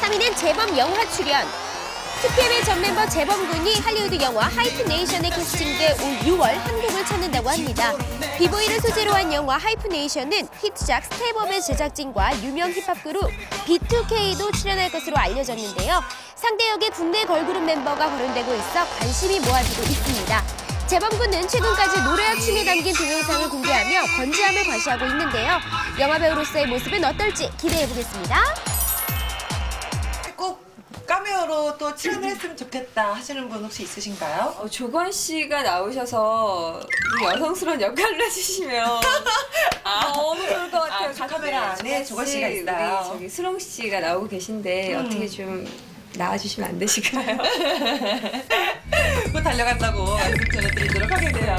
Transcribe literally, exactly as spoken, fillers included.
삼 위는 재범 영화 출연. 티피엠의 전 멤버 재범 군이 할리우드 영화 하이프네이션에 캐스팅돼 올 유월 한국을 찾는다고 합니다. 비보이를 소재로 한 영화 하이프네이션은 히트작 스텝업의 제작진과 유명 힙합 그룹 비투케이도 출연할 것으로 알려졌는데요. 상대 역의 국내 걸그룹 멤버가 거론되고 있어 관심이 모아지고 있습니다. 재범 군은 최근까지 노래와 춤이 담긴 동영상을 공개하며 건지함을 과시하고 있는데요. 영화 배우로서의 모습은 어떨지 기대해보겠습니다. 꼭 카메오로 또 출연을 했으면 좋겠다 하시는 분 혹시 있으신가요? 어, 조건 씨가 나오셔서 여성스러운 역할을 해주시면 아, 너무 좋을 것 같아요. 아, 각 카메라 안에 조건 씨가 있어요. 저기 수롱 씨가 나오고 계신데 음. 어떻게 좀 나와주시면 안 되실까요? 곧 달려간다고 말씀 전해드리도록 하겠네요.